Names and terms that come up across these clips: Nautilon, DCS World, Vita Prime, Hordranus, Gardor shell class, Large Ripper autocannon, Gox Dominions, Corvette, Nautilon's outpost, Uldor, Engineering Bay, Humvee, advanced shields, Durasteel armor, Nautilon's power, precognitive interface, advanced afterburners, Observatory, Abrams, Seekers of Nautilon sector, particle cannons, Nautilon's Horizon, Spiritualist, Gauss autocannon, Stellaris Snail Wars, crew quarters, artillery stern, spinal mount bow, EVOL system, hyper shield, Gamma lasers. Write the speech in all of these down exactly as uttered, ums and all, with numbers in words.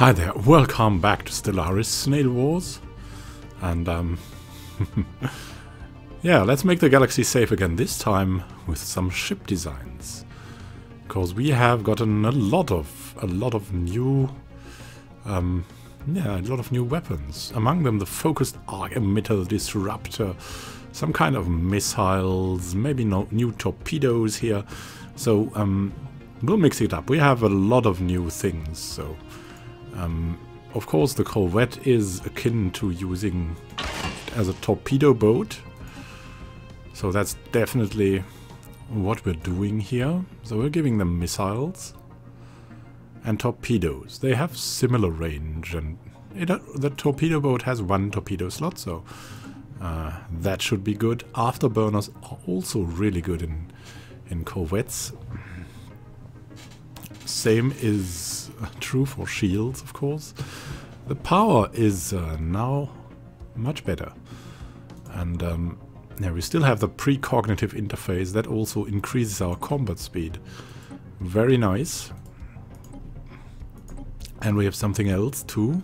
Hi there, welcome back to Stellaris Snail Wars. And, um... yeah, let's make the galaxy safe again, this time with some ship designs. Because we have gotten a lot of, a lot of new... Um, yeah, a lot of new weapons. Among them the focused arc emitter, the disruptor, some kind of missiles, maybe no, new torpedoes here. So, um, we'll mix it up. We have a lot of new things, so... Um, of course, the Corvette is akin to using it as a torpedo boat. So that's definitely what we're doing here. So we're giving them missiles and torpedoes. They have similar range, and it, uh, the torpedo boat has one torpedo slot, so uh, that should be good. Afterburners are also really good in, in Corvettes. Same is true for shields, of course. The power is uh, now much better. And um, yeah, we still have the precognitive interface. That also increases our combat speed. Very nice. And we have something else too.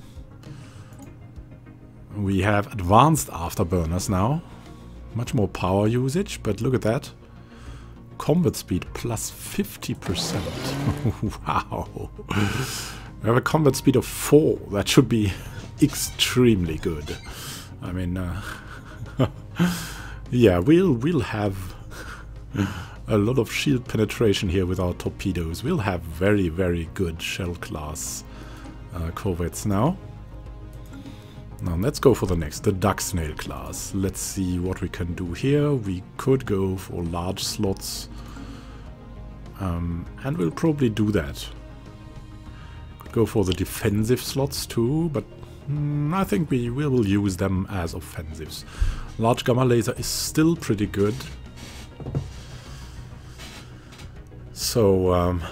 We have advanced afterburners now. Much more power usage, but look at that. Combat speed plus fifty percent. Wow. We have a combat speed of four. That should be extremely good. I mean, uh, yeah, we'll we'll have a lot of shield penetration here with our torpedoes. We'll have very, very good shell class uh, Corvettes now. Now let's go for the next, the duck snail class. Let's see what we can do here. We could go for large slots. Um, and we'll probably do that. Could go for the defensive slots too, but mm, I think we will use them as offensives. Large gamma laser is still pretty good. So... Um,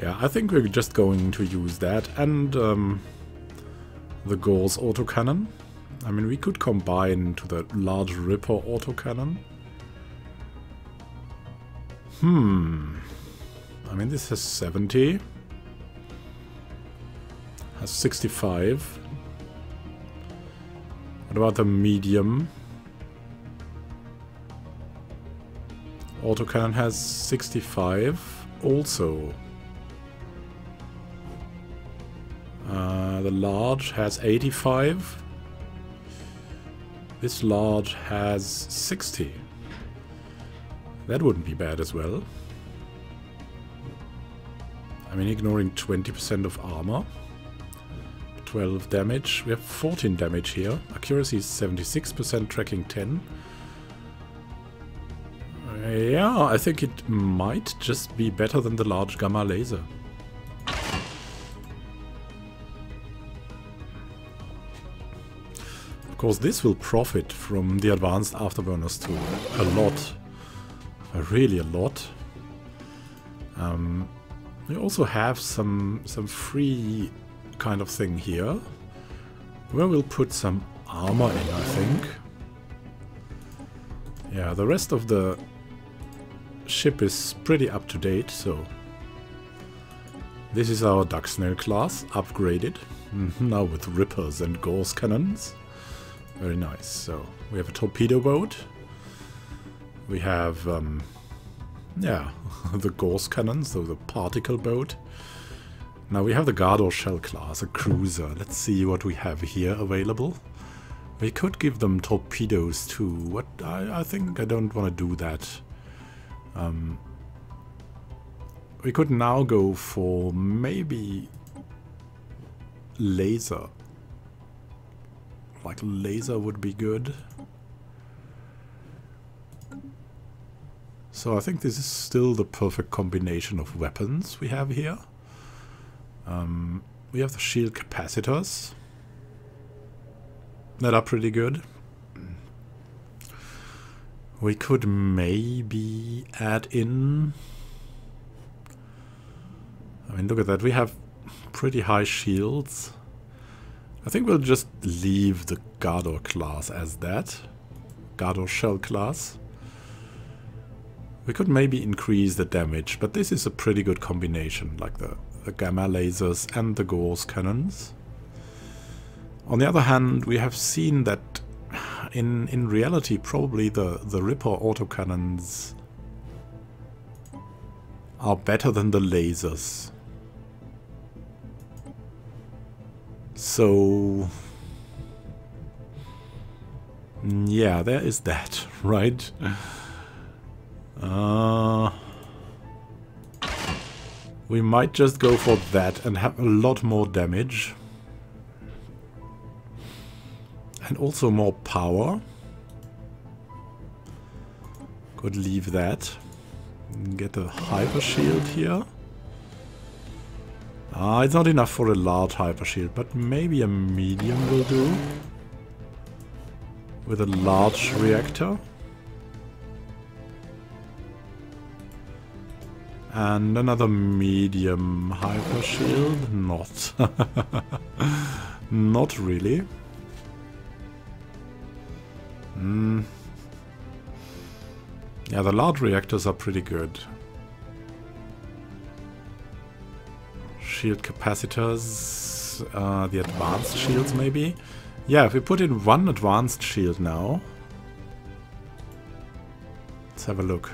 yeah, I think we're just going to use that and um, the Gauss autocannon. I mean, we could combine to the Large Ripper autocannon. Hmm. I mean, this has seventy. Has sixty-five. What about the medium? Autocannon has sixty-five also. Uh, the large has eighty-five. This large has sixty. That wouldn't be bad as well. I mean, ignoring twenty percent of armor. twelve damage. We have fourteen damage here. Accuracy is seventy-six percent, tracking ten. Uh, yeah, I think it might just be better than the large gamma laser. Of course, this will profit from the advanced afterburners too, a lot, really a lot. Um, we also have some some free kind of thing here, where we'll put some armor in, I think. Yeah, the rest of the ship is pretty up to date, so this is our duck snail class, upgraded, now with rippers and Gauss cannons. Very nice. So we have a torpedo boat. We have, um, yeah, the Gauss cannons, so the particle boat. Now we have the Gardor shell class, a cruiser. Let's see what we have here available. We could give them torpedoes too. What I, I think I don't want to do that. Um, we could now go for maybe laser. Like laser would be good. So I think this is still the perfect combination of weapons we have here. Um, we have the shield capacitors that are pretty good. We could maybe add in... I mean, look at that. We have pretty high shields. I think we'll just leave the Gardor class as that. Gardor shell class. We could maybe increase the damage, but this is a pretty good combination. Like the the Gamma lasers and the Gauss cannons. On the other hand, we have seen that in in reality probably the, the Ripper autocannons are better than the lasers. So yeah, there is that, right? Uh, we might just go for that and have a lot more damage. And also more power. Could leave that. Get a hyper shield here. Ah, it's not enough for a large hyper shield, but maybe a medium will do. With a large reactor. And another medium hyper shield. Not. Not really. Mm. Yeah, the large reactors are pretty good. Shield capacitors, uh, the advanced shields maybe. Yeah, if we put in one advanced shield now. Let's have a look.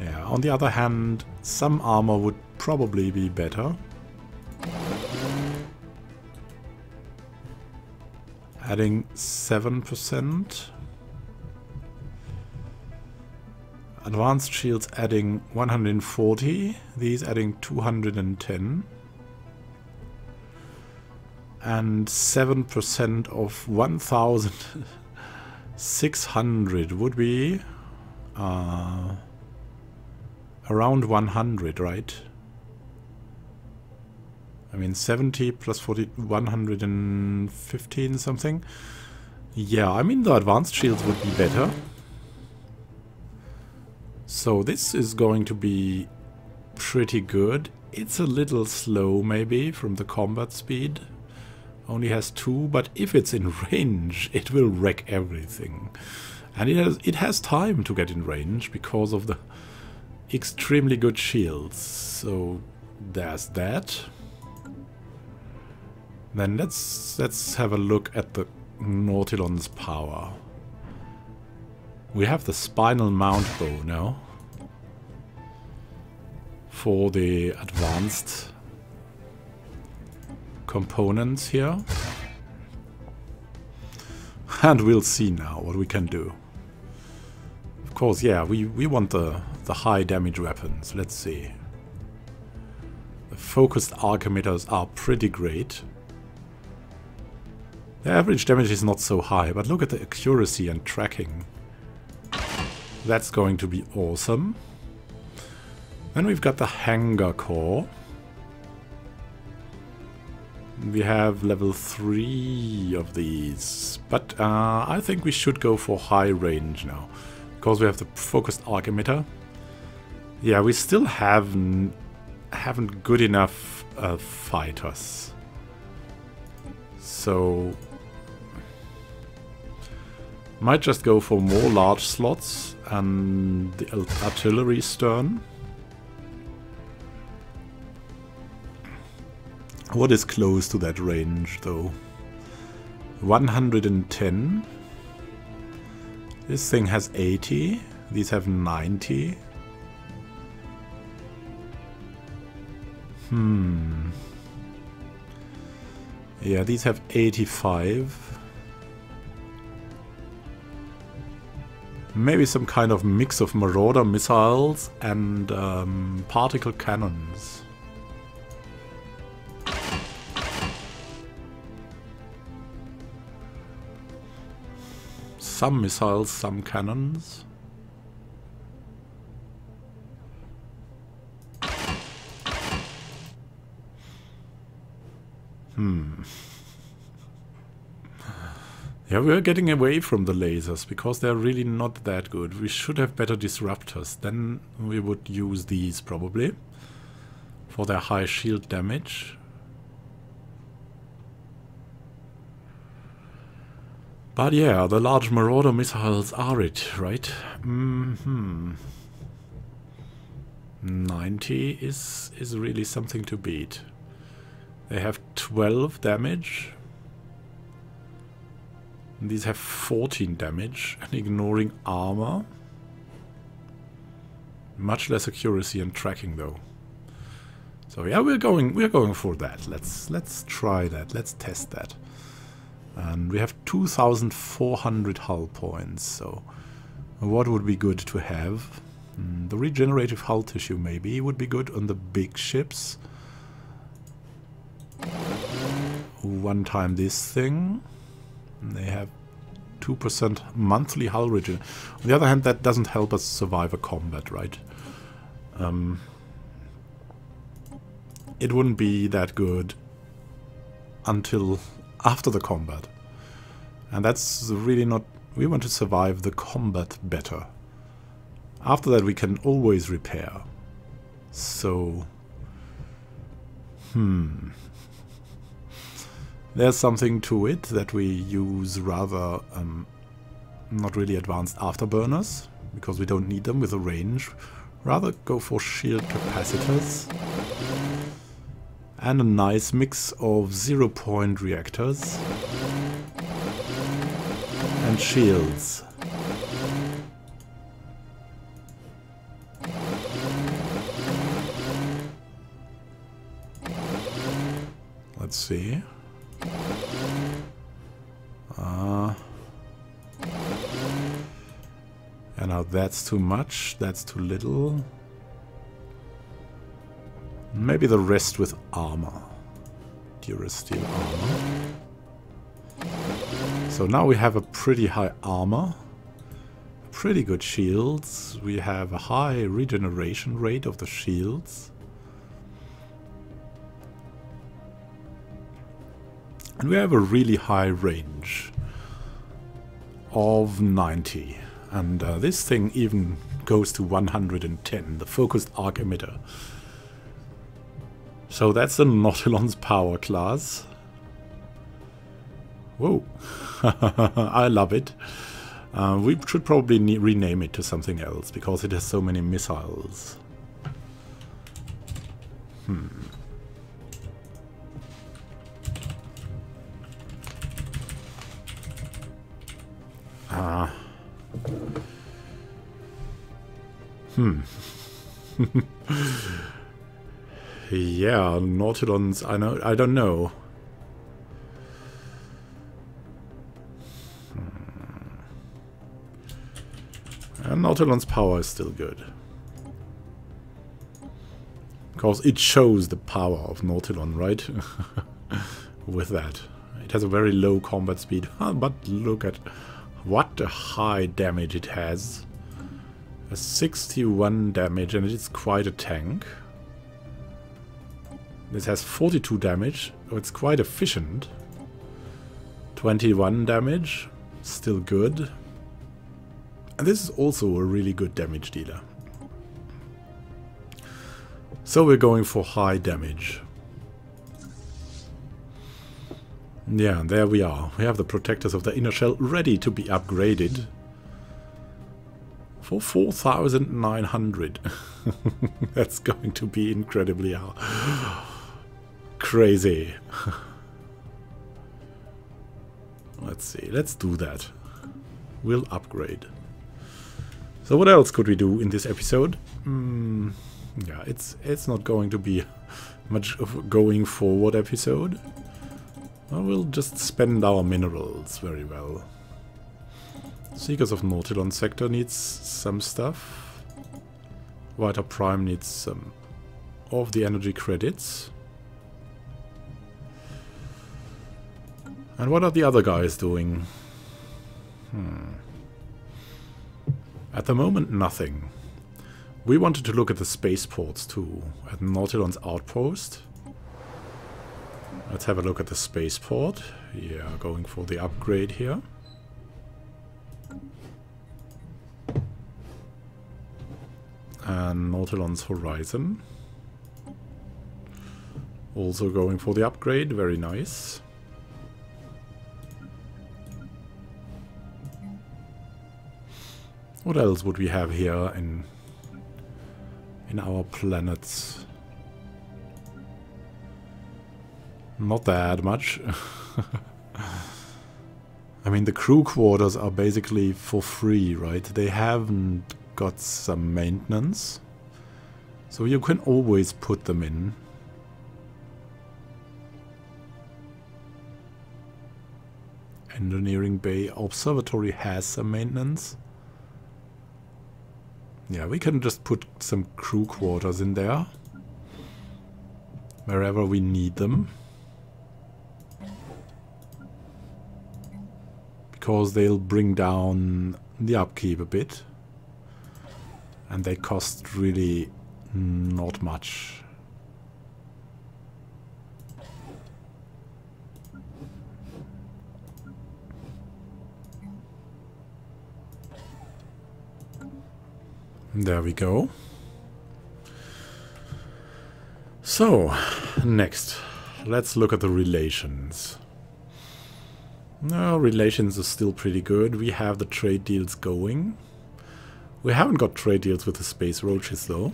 Yeah, on the other hand, some armor would probably be better. Adding seven percent. Advanced shields adding one hundred forty. These adding two hundred ten. And seven percent of one thousand six hundred would be uh, around one hundred, right? I mean, seventy plus forty, one hundred fifteen something. Yeah, I mean, the advanced shields would be better. So this is going to be pretty good. It's a little slow, maybe, from the combat speed. Only has two, but if it's in range, it will wreck everything. And it has, it has time to get in range because of the extremely good shields. So there's that. Then let's let's have a look at the Nautilon's power. We have the spinal mount bow now for the advanced components here, and we'll see now what we can do. Of course, yeah, we we want the the high damage weapons. Let's see. The focused arc emitters are pretty great. The average damage is not so high, but look at the accuracy and tracking. That's going to be awesome. Then we've got the hangar core. We have level three of these, but uh, I think we should go for high range now. Because we have the focused arc emitter. Yeah, we still haven't, haven't good enough uh, fighters. So, might just go for more large slots and the artillery stern. What is close to that range though? one hundred ten. This thing has eighty. These have ninety. Hmm. Yeah, these have eighty-five. Maybe some kind of mix of marauder missiles and um, particle cannons. Some missiles, some cannons. Hmm. Yeah, we're getting away from the lasers because they're really not that good. We should have better disruptors. Then we would use these probably for their high shield damage. But yeah, the large marauder missiles are it, right? Mm-hmm. ninety is is really something to beat. They have twelve damage. And these have fourteen damage and ignoring armor. Much less accuracy and tracking though. So yeah, we're going we're going for that. Let's let's try that. Let's test that. And we have two thousand four hundred hull points, so what would be good to have? Mm, the regenerative hull tissue maybe would be good on the big ships. One time this thing. They have two percent monthly hull regen. On the other hand, that doesn't help us survive a combat, right? Um, it wouldn't be that good until after the combat, and that's really not... we want to survive the combat better. After that we can always repair. So hmm there's something to it that we use rather um, not really advanced afterburners, because we don't need them with the range. Rather go for shield capacitors. And a nice mix of zero point reactors and shields. Let's see. Uh, and now that's too much, that's too little. Maybe the rest with armor. Durasteel armor. So now we have a pretty high armor. Pretty good shields. We have a high regeneration rate of the shields. And we have a really high range of ninety. And uh, this thing even goes to one hundred ten, the focused arc emitter. So that's the Nautilon's power class. Whoa, I love it. Uh, we should probably ne rename it to something else, because it has so many missiles. Hmm. Ah. Hmm. Yeah, Nautilon's, I know, I don't know. And Nautilon's power is still good. Because it shows the power of Nautilon, right? With that. It has a very low combat speed, but look at what a high damage it has. A sixty-one damage, and it's quite a tank. This has forty-two damage, so it's quite efficient. twenty-one damage, still good. And this is also a really good damage dealer. So we're going for high damage. Yeah, and there we are. We have the protectors of the inner shell ready to be upgraded. For four thousand nine hundred. That's going to be incredibly hard. Crazy. Let's see, let's do that. We'll upgrade. So what else could we do in this episode? Mm, yeah, it's it's not going to be much of a going forward episode. Well, we'll just spend our minerals very well. Seekers of Nautilon sector needs some stuff. Vita Prime needs some of the energy credits. And what are the other guys doing? Hmm. At the moment, nothing. We wanted to look at the spaceports too, at Nautilon's outpost. Let's have a look at the spaceport. Yeah, going for the upgrade here. And Nautilon's Horizon. Also going for the upgrade, very nice. What else would we have here in in our planets. Not that much. I mean, the crew quarters are basically for free, right? They haven't got some maintenance. So you can always put them in. Engineering Bay Observatory has some maintenance. Yeah, we can just put some crew quarters in there. Wherever we need them. Because they'll bring down the upkeep a bit. And they cost really not much. There we go. So, next, let's look at the relations. No, relations is still pretty good. We have the trade deals going. We haven't got trade deals with the space roaches, though.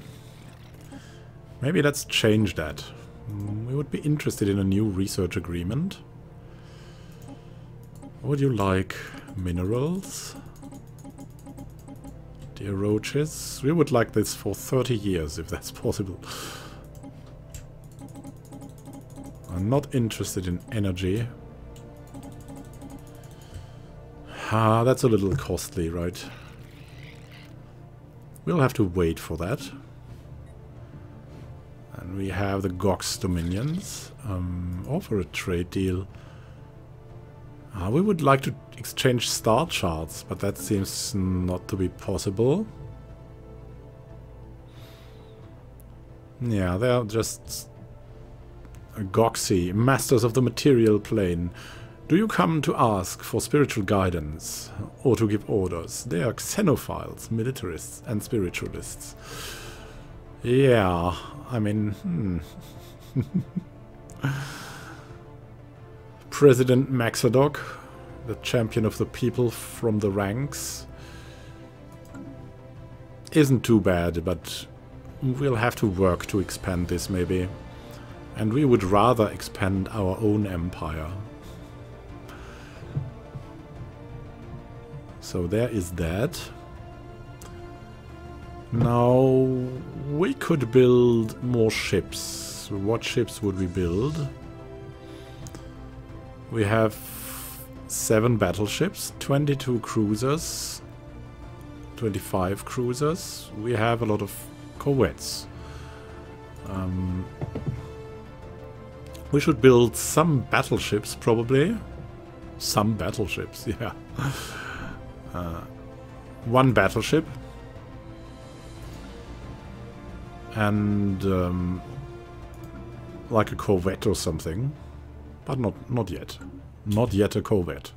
Maybe let's change that. We would be interested in a new research agreement. Would you like minerals? Dear roaches, we would like this for thirty years, if that's possible. I'm not interested in energy. Ah, that's a little costly, right? We'll have to wait for that. And we have the Gox Dominions. Um, offer a trade deal. Ah, we would like to exchange star charts, but that seems not to be possible. Yeah, they're just Goxy, masters of the material plane. Do you come to ask for spiritual guidance or to give orders? They are xenophiles, militarists and spiritualists. Yeah, I mean... Hmm. President Maxadoc, the champion of the people from the ranks, isn't too bad, but we'll have to work to expand this maybe. And we would rather expand our own empire. So there is that. Now, we could build more ships. What ships would we build? We have seven battleships, twenty-two cruisers, twenty-five cruisers. We have a lot of corvettes. Um, we should build some battleships, probably. Some battleships, yeah. Uh, one battleship and um, like a Corvette or something, but not not yet, not yet a Corvette.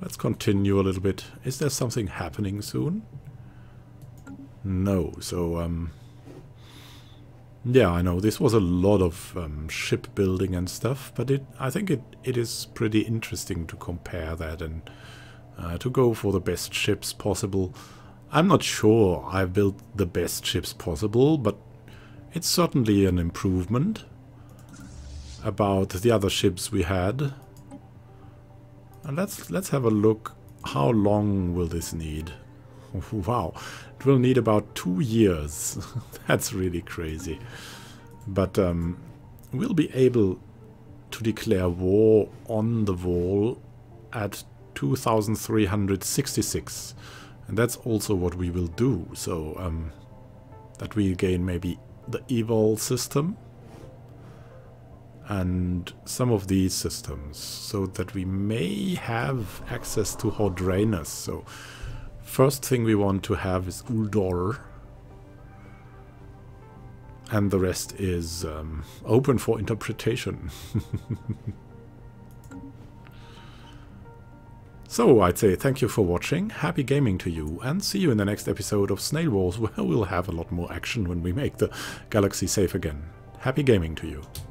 Let's continue a little bit. Is there something happening soon? No. So um, yeah, I know this was a lot of um, shipbuilding and stuff, but it I think it, it is pretty interesting to compare that and uh, to go for the best ships possible. I'm not sure I built the best ships possible, but it's certainly an improvement about the other ships we had. And let's let's have a look. How long will this need? Wow, it will need about two years. That's really crazy. But um, we'll be able to declare war on the wall at two thousand three hundred sixty-six. And that's also what we will do. So um, that we gain maybe the Evol system and some of these systems. So that we may have access to Hordranus. So... first thing we want to have is Uldor, and the rest is um, open for interpretation. So I'd say thank you for watching, happy gaming to you, and see you in the next episode of Snail Wars, where we'll have a lot more action when we make the galaxy safe again. Happy gaming to you.